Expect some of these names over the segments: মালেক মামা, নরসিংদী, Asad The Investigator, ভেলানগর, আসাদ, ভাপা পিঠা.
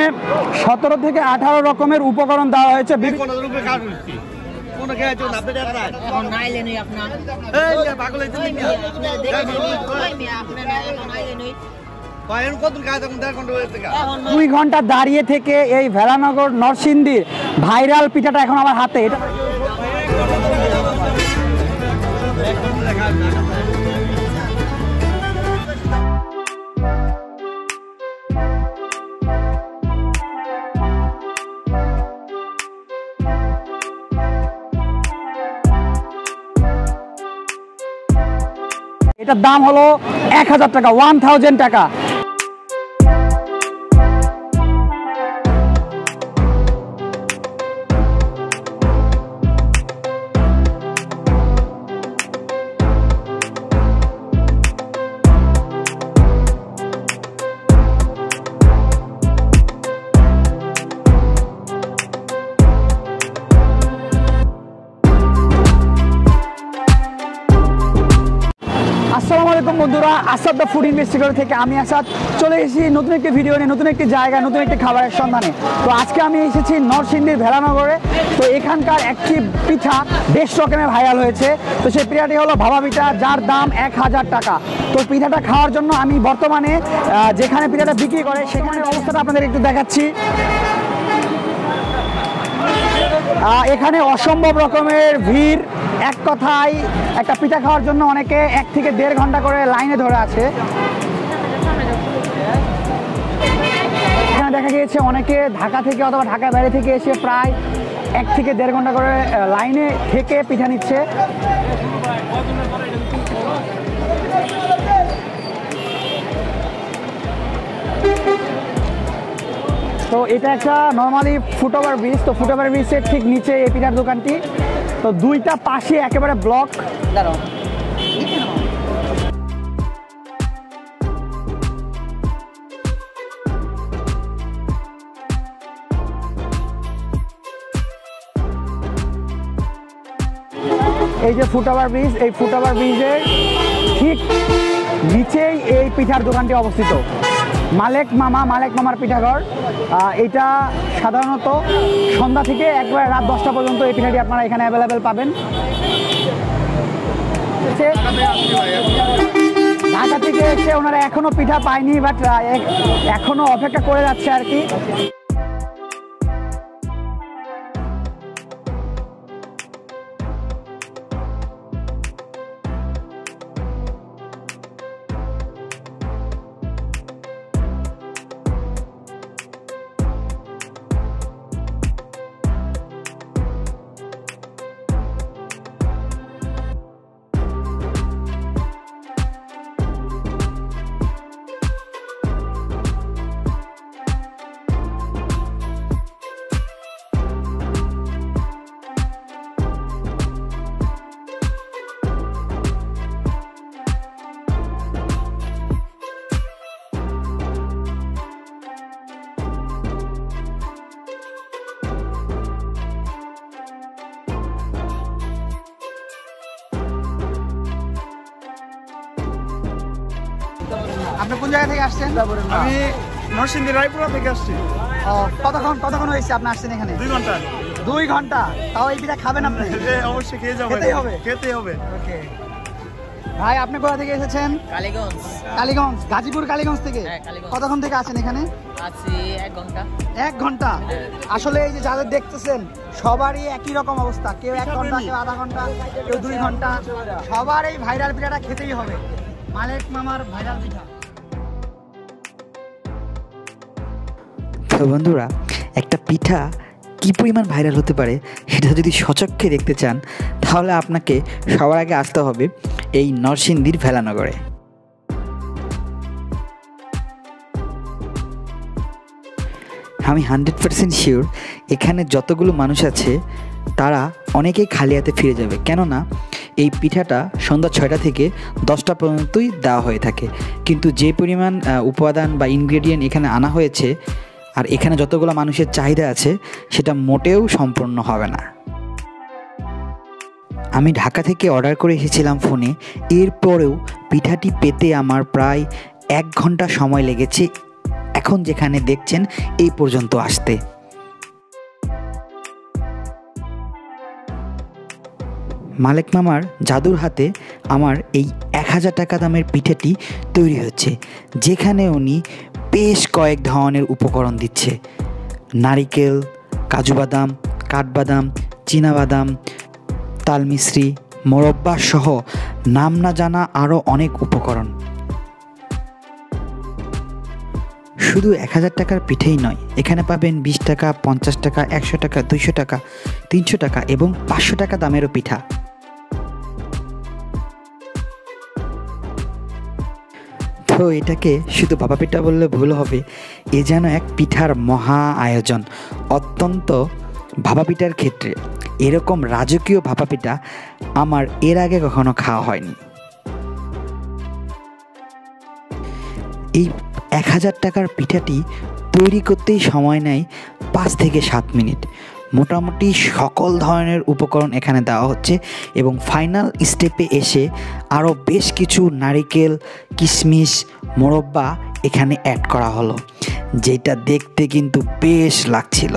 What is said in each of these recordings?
এখানে ১৭ থেকে ১৮ রকমের উপকরণ দেওয়া হয়েছে। দুই ঘন্টা দাঁড়িয়ে থেকে এই ভেলানগর নরসিংদীর ভাইরাল পিঠাটা এখন আমার হাতে। এটা এটার দাম হলো ১০০০ টাকা, ১০০০ টাকা। আসসালামু আলাইকুম বন্ধুরা, আসাদ দ্য ফুড ইনভেস্টিগেটর থেকে আমি আসাদ চলে এসেছি নতুন একটি ভিডিও নিয়ে, নতুন একটি জায়গা, নতুন একটি খাবারের সন্ধানে। তো আজকে আমি এসেছি নরসিংদীর ভেলানগরে। তো এখানকার একটি পিঠা বেশ রকমের ভাইরাল হয়েছে। তো সেই পিঠাটি হলো ভাপা পিঠা, যার দাম ১০০০ টাকা। তো পিঠাটা খাওয়ার জন্য আমি বর্তমানে যেখানে পিঠাটা বিক্রি করে সেখানে অবস্থাটা আপনাদের একটু দেখাচ্ছি। এখানে অসম্ভব রকমের ভিড়। এক কথায় একটা পিঠা খাওয়ার জন্য অনেকে ১ থেকে দেড় ঘন্টা করে লাইনে ধরে আছে। এখানে দেখা গিয়েছে অনেকে ঢাকা থেকে অথবা ঢাকার বাইরে থেকে এসে প্রায় ১ থেকে দেড় ঘন্টা করে লাইনে থেকে পিঠা নিচ্ছে। তো এটা একটা নর্মালি ফুটওভার ব্রিজ, তো ফুটওভার ব্রিজের ঠিক নিচে এই পিঠার দোকানটি। তো দুইটা পাশে একেবারে ব্লক। এই যে ফুটওভার ব্রিজ, এই ফুটওভার ব্রিজের ঠিক নিচেই এই পিঠার দোকানটি অবস্থিত, মালেক মামা, মালেক মামার পিঠাঘর। এটা সাধারণত সন্ধ্যা থেকে একবার রাত ১০টা পর্যন্ত এই পিঠাটি আপনারা এখানে অ্যাভেলেবেল পাবেন। ঢাকা থেকে এসে ওনারা এখনও পিঠা পায়নি, বাট এখনও অপেক্ষা করে যাচ্ছে আর কি। আপনি কোন জায়গা থেকে আসছেন? আমি নরসিংদী রায়পুরা থেকে আসছি। কতক্ষণ হয়েছে আপনি আসছেন এখানে? ২ ঘন্টা। ২ ঘন্টা? তাও এই পিঠা খাবেন আপনি? অবশ্যই খেতে হবে। ওকে ভাই, আপনি কোথা থেকে এসেছেন? কালীগঞ্জ, গাজীপুর কালীগঞ্জ থেকে। কতক্ষণ থেকে আছেন এখানে? আছি ১ ঘন্টা। ১ ঘন্টা? আসলে এই যে যাদের দেখতেছেন সবারই একই রকম অবস্থা, কেউ ১ ঘন্টা, কেউ আধা ঘন্টা, কেউ ২ ঘন্টা। সবার এই ভাইরাল পিঠাটা খেতেই হবে, মালেক মামার ভাইরাল পিঠা। তো বন্ধুরা, একটা পিঠা কী পরিমাণ ভাইরাল হতে পারে সেটা যদি সচক্ষে দেখতে চান তাহলে আপনাকে সবার আগে আসতে হবে এই নরসিংদীর ভেলানগরে। আমি 100% শিওর এখানে যতগুলো মানুষ আছে তারা অনেকেই খালি হাতে ফিরে যাবে, কেননা এই পিঠাটা সন্ধ্যা ৬টা থেকে ১০টা পর্যন্তই দেওয়া হয়ে থাকে। কিন্তু যে পরিমাণ উপাদান বা ইনগ্রেডিয়েন্ট এখানে আনা হয়েছে আর এখানে যতগুলো মানুষের চাহিদা আছে সেটা মোটেও সম্পূর্ণ হবে না। আমি ঢাকা থেকে অর্ডার করে এসেছিলাম ফোনে, এরপরেও পিঠাটি পেতে আমার প্রায় ১ ঘন্টা সময় লেগেছে। এখন যেখানে দেখছেন এই পর্যন্ত আসতে। মালেক মামার জাদুর হাতে আমার এই 1000 টাকা দামের পিঠেটি তৈরি হচ্ছে, যেখানে উনি বেশ কয়েক ধরনের উপকরণ দিচ্ছে। নারিকেল, কাজু বাদাম, কাঠবাদাম, চীনাবাদাম, তালমিশ্রি, মোরব্বা সহ নাম না জানা আরও অনেক উপকরণ। শুধু 1000 টাকার পিঠেই নয়, এখানে পাবেন 20 টাকা, 50 টাকা, 100 টাকা, 200 টাকা, 300 টাকা এবং 500 টাকা দামেরও পিঠা। তো এটাকে শুধু ভাপা পিঠা বললে ভুল হবে, এ যেন এক পিঠার মহা আয়োজন। অত্যন্ত ভাপা পিঠার ক্ষেত্রে এরকম রাজকীয় ভাপা পিঠা আমার এর আগে কখনো খাওয়া হয়নি। এই 1000 টাকার পিঠাটি তৈরি করতেই সময় নেয় 5 থেকে 7 মিনিট। মোটামুটি সকল ধরনের উপকরণ এখানে দেওয়া হচ্ছে এবং ফাইনাল স্টেপে এসে আরও বেশ কিছু নারিকেল, কিশমিশ, মোরব্বা এখানে অ্যাড করা হলো, যেটা দেখতে কিন্তু বেশ লাগছিল।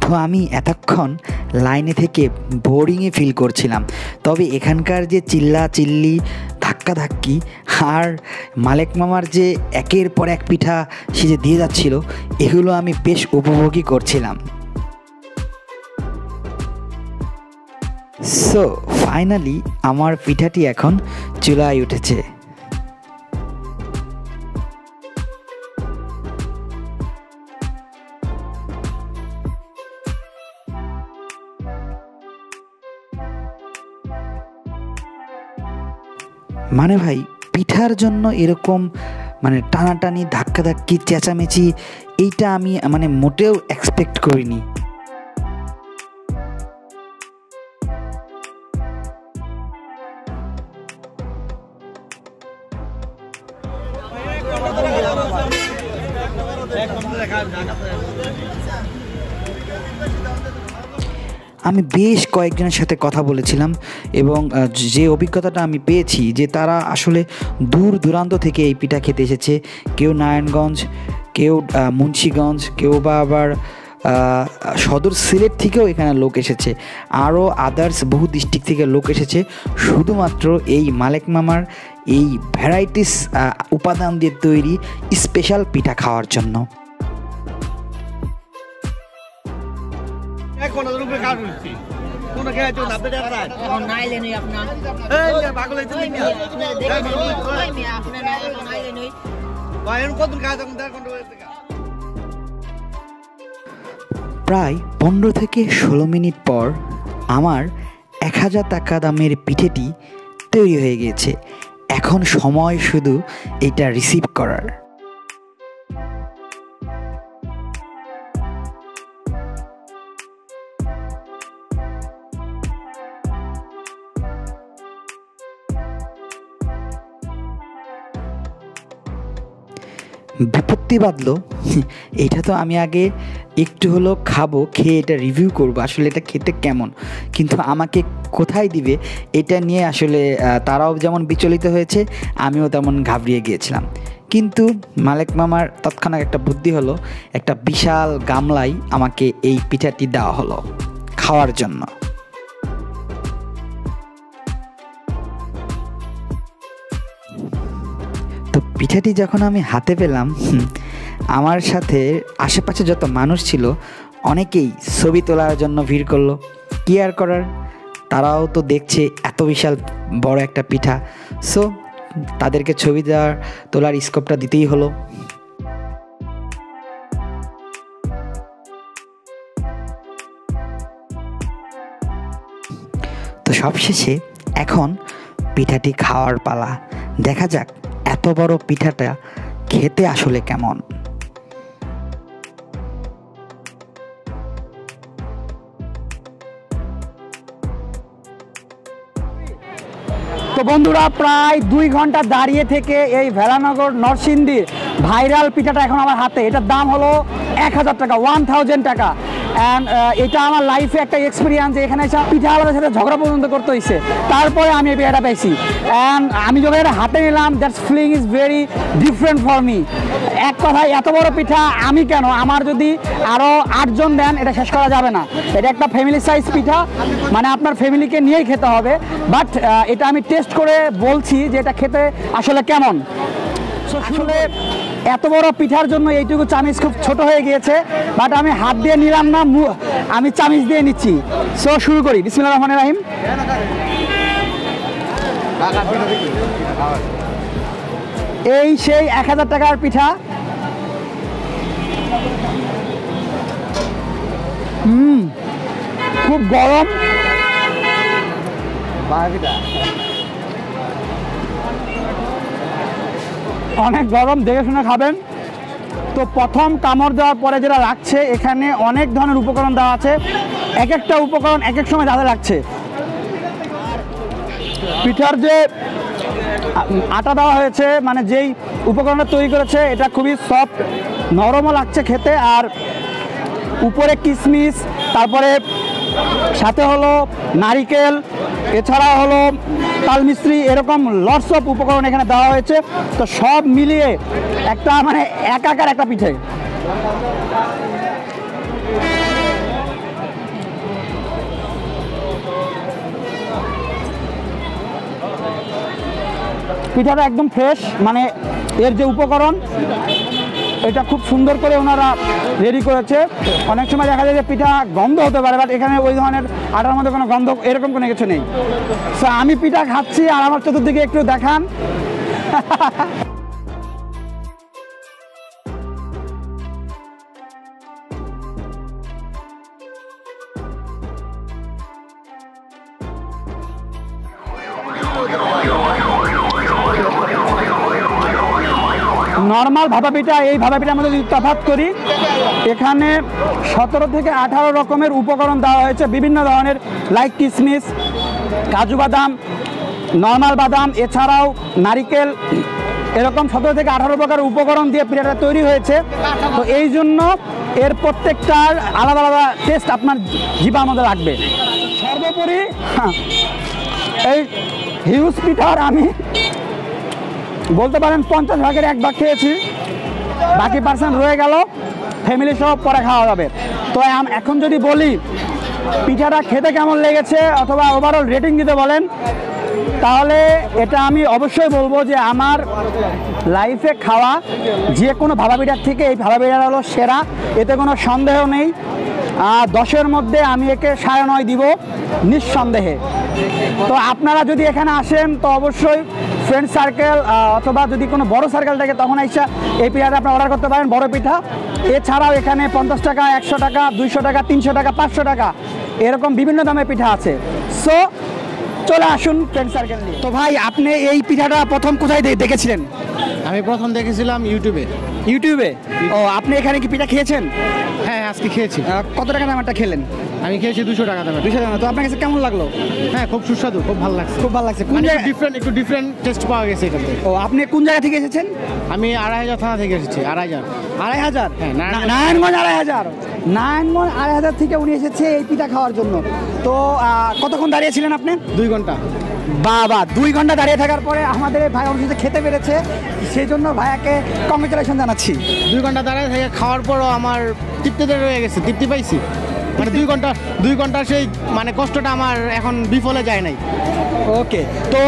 তো আমি এতক্ষণ লাইনে থেকে বোরিংয়ে ফিল করছিলাম, তবে এখানকার যে চিল্লা চিল্লি, ধাক্কা ধাক্কি আর মালেক মামার যে একের পর এক পিঠা সে যে দিয়ে যাচ্ছিল, এগুলো আমি বেশ উপভোগই করছিলাম। সো ফাইনালি আমার পিঠাটি এখন চুলায় উঠেছে। মানে ভাই, পিঠার জন্য এরকম মানে টানাটানি, ধাক্কাধাক্কি, চেঁচামেচি, এইটা আমি মানে মোটেও এক্সপেক্ট করিনি। আমি বেশ কয়েকজনের সাথে কথা বলেছিলাম এবং যে অভিজ্ঞতাটা আমি পেয়েছি যে তারা আসলে দূর দূরান্ত থেকে এই পিঠা খেতে এসেছে। কেউ নারায়ণগঞ্জ, কেউ মুন্সিগঞ্জ, কেউ বা আবার সদর সিলেট থেকেও এখানে লোক এসেছে, আরও আদার্স বহু ডিস্ট্রিক্ট থেকে লোক এসেছে শুধুমাত্র এই মালেক মামার এই ভ্যারাইটিস উপাদান দিয়ে তৈরি স্পেশাল পিঠা খাওয়ার জন্য। প্রায় 15 থেকে 16 মিনিট পর আমার 1000 টাকা দামের পিঠেটি তৈরি হয়ে গেছে। এখন সময় শুধু এটা রিসিভ করার। বিপত্তি বাঁধলো, এটা তো আমি আগে একটু হলো খাবো, খেয়ে এটা রিভিউ করবো আসলে এটা খেতে কেমন, কিন্তু আমাকে কোথায় দিবে এটা নিয়ে আসলে তারাও যেমন বিচলিত হয়েছে, আমিও তেমন ঘাবড়িয়ে গিয়েছিলাম। কিন্তু মালেক মামার তৎক্ষণাৎ একটা বুদ্ধি হলো, একটা বিশাল গামলায় আমাকে এই পিঠাটি দেওয়া হলো খাওয়ার জন্য। তো পিঠাটি যখন আমি হাতে পেলাম, আমার সাথে আশেপাশে যত মানুষ ছিল অনেকেই ছবি তোলার জন্য ভিড় করলো। কি আর করার, তারাও তো দেখছে এত বিশাল বড় একটা পিঠা, সো তাদেরকে ছবি তোলার স্কোপটা দিতেই হলো। তো সবশেষে এখন পিঠাটি খাওয়ার পালা, দেখা যাক এত বড় পিঠাটা খেতে আসলে কেমন। তো বন্ধুরা, প্রায় 2 ঘন্টা দাঁড়িয়ে থেকে এই ভেলানগর নরসিংদীর ভাইরাল পিঠাটা এখন আমার হাতে। এটার দাম হলো 1000 টাকা 1000 টাকা এন্ড এটা আমার লাইফে একটা এক্সপেরিয়েন্স। এখানে এসে পিঠা আলাদার সাথে ঝগড়া পর্যন্ত করতে হইছে, তারপরে আমি এই পিঠাটা পাইছি এন্ড আমি যখন এটা হাতে নিলাম that's feeling is very different for me. এক কথায় এত বড় পিঠা আমি কেন, আমার যদি আরও 8 জন দেন এটা শেষ করা যাবে না। এটা একটা ফ্যামিলি সাইজ পিঠা, মানে আপনার ফ্যামিলিকে নিয়েই খেতে হবে। বাট এটা আমি টেস্ট করে বলছি যে এটা খেতে আসলে কেমন। আসলে এত বড় পিঠার জন্য এইটুকু চামিচ খুব ছোট হয়ে গিয়েছে, বাট আমি হাত দিয়ে নিলাম না, আমি চামিচ দিয়ে নিচ্ছি। সো শুরু করি, বিসমিল্লাহির রহমানির রহিম। এই সেই 1000 টাকার পিঠা। খুব গরম, অনেক গরম, দেখে শুনে খাবেন। তো প্রথম কামড় দেওয়ার পরে যেটা লাগছে, এখানে অনেক ধরনের উপকরণ দেওয়া আছে, এক একটা উপকরণ এক এক সময় দাদা লাগছে। পিঠার যে আটা দেওয়া হয়েছে, মানে যেই উপকরণটা তৈরি করেছে, এটা খুবই সফট, নরমও লাগছে খেতে। আর উপরে কিশমিশ, তারপরে সাথে হলো নারিকেল, এছাড়া হলো তালমিস্ত্রি, এরকম লটস অফ উপকরণ এখানে দেওয়া হয়েছে। তো সব মিলিয়ে একটা মানে একাকার একটা পিঠে। পিঠাটা একদম ফ্রেশ, মানে এর যে উপকরণ এটা খুব সুন্দর করে ওনারা রেডি করেছে। অনেক সময় দেখা যায় যে পিঠা গন্ধ হতে পারে, বাট এখানে ওই ধরনের আটার মধ্যে কোনো গন্ধ এরকম কোনো কিছু নেই। সো আমি পিঠা খাচ্ছি আর আমার চতুর্দিকে একটু দেখান। নর্মাল ভাপা পিঠা, এই ভাপা পিঠার মধ্যে যদি তফাৎ করি, এখানে 17 থেকে 18 রকমের উপকরণ দেওয়া হয়েছে, বিভিন্ন ধরনের, লাইক কিশমিশ, কাজু বাদাম, নর্মাল বাদাম, এছাড়াও নারিকেল, এরকম 17 থেকে 18 প্রকার উপকরণ দিয়ে পিঠাটা তৈরি হয়েছে। তো এই জন্য এর প্রত্যেকটার আলাদা আলাদা টেস্ট আপনার জিভের মধ্যে লাগবে। সর্বোপরি এই হিউজ পিঠার আমি বলতে পারেন 50 ভাগের 1 ভাগ খেয়েছি, বাকি পার্সেন্ট রয়ে গেল, ফ্যামিলি সহ পরে খাওয়া যাবে। তো এখন যদি বলি পিঠাটা খেতে কেমন লেগেছে অথবা ওভারঅল রেটিং দিতে বলেন, তাহলে এটা আমি অবশ্যই বলবো যে আমার লাইফে খাওয়া যে কোনো ভাপা পিঠার থেকে এই ভাপা পিঠাটা হলো সেরা, এতে কোনো সন্দেহ নেই। 10-এর মধ্যে আমি একে 9.5 দিব নিঃসন্দেহে। তো আপনারা যদি এখানে আসেন তো অবশ্যই ফ্রেন্ড সার্কেল অথবা যদি কোনো বড় সার্কেল থাকে তখন আইসা এই পিঠাটা আপনারা অর্ডার করতে পারেন, বড় পিঠা। এছাড়াও এখানে 50 টাকা, 100 টাকা, 200 টাকা, 300 টাকা, 500 টাকা, এরকম বিভিন্ন দামের পিঠা আছে। সো চলে আসুন ফ্রেন্ড সার্কেল নিয়ে। তো ভাই, আপনি এই পিঠাটা প্রথম কোথায় দেখেছিলেন? আমি প্রথম দেখেছিলাম ইউটিউবে। ইউটিউবে? ও, আপনি এখানে কি পিঠা খেয়েছেন? হ্যাঁ, আজকে খেয়েছি। কত টাকা দামেরটা খেলেন? আমি খেয়েছি 200 টাকা দামের। 200 টাকা। তো আপনার কাছে কেমন লাগলো? হ্যাঁ, খুব সুস্বাদু, খুব ভালো লাগছে। খুব ভালো লাগছে। কোন জায়গা? একটু ডিফারেন্ট টেস্ট পাওয়া গেছে এখান থেকে। ও, আপনি কোন জায়গা থেকে এসেছেন? আমি 2500 থানা থেকে এসেছি। 2500? হ্যাঁ, নারায়ণগঞ্জ 2500। নারায়ণগঞ্জ 2500 থেকে উনি এসেছে এই পিঠা খাওয়ার জন্য। তো কতক্ষণ দাঁড়িয়েছিলেন আপনি? 2 ঘন্টা। বাবা, 2 ঘন্টা দাঁড়িয়ে থাকার পরে আমাদের ভাই অবশ্যই খেতে পেরেছে, সেই জন্য ভাইয়াকে কংগ্রেচুলেশন জানাচ্ছি। 2 ঘন্টা দাঁড়িয়ে থেকে খাওয়ার পরও আমার তৃপ্তিতে রয়ে গেছে, তৃপ্তি পাইছি। মানে 2 ঘন্টা সেই মানে কষ্টটা আমার এখন বিফলে যায় নাই। ওকে, তো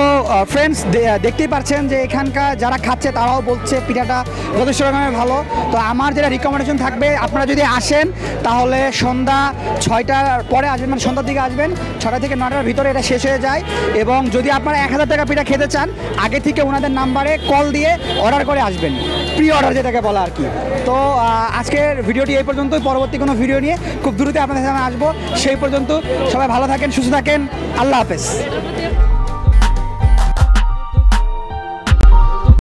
ফ্রেন্ডস দেখতেই পাচ্ছেন যে এখানকার যারা খাচ্ছে তারাও বলছে পিঠাটা যথেষ্ট রকমের ভালো। তো আমার যেটা রিকমেন্ডেশন থাকবে, আপনারা যদি আসেন তাহলে সন্ধ্যা 6টার পরে আসবেন, মানে সন্ধ্যার দিকে আসবেন, 6টা থেকে 9টার ভিতরে এটা শেষ হয়ে যায়। এবং যদি আপনারা 1000 টাকা পিঠা খেতে চান, আগে থেকে ওনাদের নাম্বারে কল দিয়ে অর্ডার করে আসবেন, প্রি অর্ডার যেটাকে বলা আর কি। তো আজকের ভিডিওটি এই পর্যন্তই, পরবর্তী কোনো ভিডিও নিয়ে খুব দ্রুত আপনাদের সামনে আসবো। সেই পর্যন্ত সবাই ভালো থাকেন, সুস্থ থাকেন, আল্লাহ হাফেজ।